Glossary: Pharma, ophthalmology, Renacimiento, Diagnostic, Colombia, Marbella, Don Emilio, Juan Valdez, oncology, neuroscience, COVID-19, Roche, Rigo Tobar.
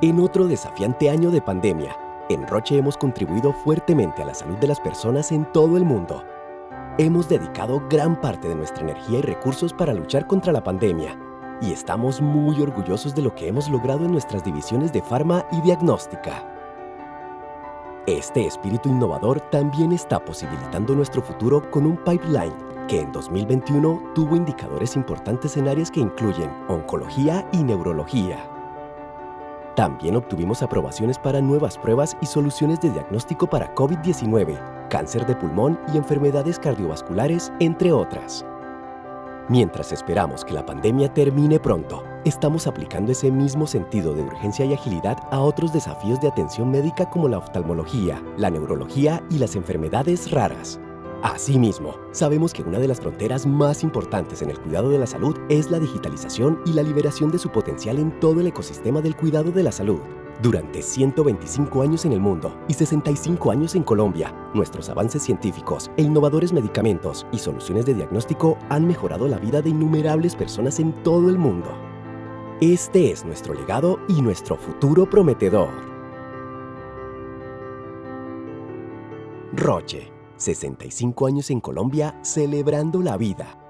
En otro desafiante año de pandemia, en Roche hemos contribuido fuertemente a la salud de las personas en todo el mundo. Hemos dedicado gran parte de nuestra energía y recursos para luchar contra la pandemia y estamos muy orgullosos de lo que hemos logrado en nuestras divisiones de Pharma y Diagnóstica. Este espíritu innovador también está posibilitando nuestro futuro con un pipeline que en 2021 tuvo indicadores importantes en áreas que incluyen oncología y neurología. También obtuvimos aprobaciones para nuevas pruebas y soluciones de diagnóstico para COVID-19, cáncer de pulmón y enfermedades cardiovasculares, entre otras. Mientras esperamos que la pandemia termine pronto, estamos aplicando ese mismo sentido de urgencia y agilidad a otros desafíos de atención médica como la oftalmología, la neurología y las enfermedades raras. Asimismo, sabemos que una de las fronteras más importantes en el cuidado de la salud es la digitalización y la liberación de su potencial en todo el ecosistema del cuidado de la salud. Durante 125 años en el mundo y 65 años en Colombia, nuestros avances científicos e innovadores medicamentos y soluciones de diagnóstico han mejorado la vida de innumerables personas en todo el mundo. Este es nuestro legado y nuestro futuro prometedor. Roche. 65 años en Colombia, celebrando la vida.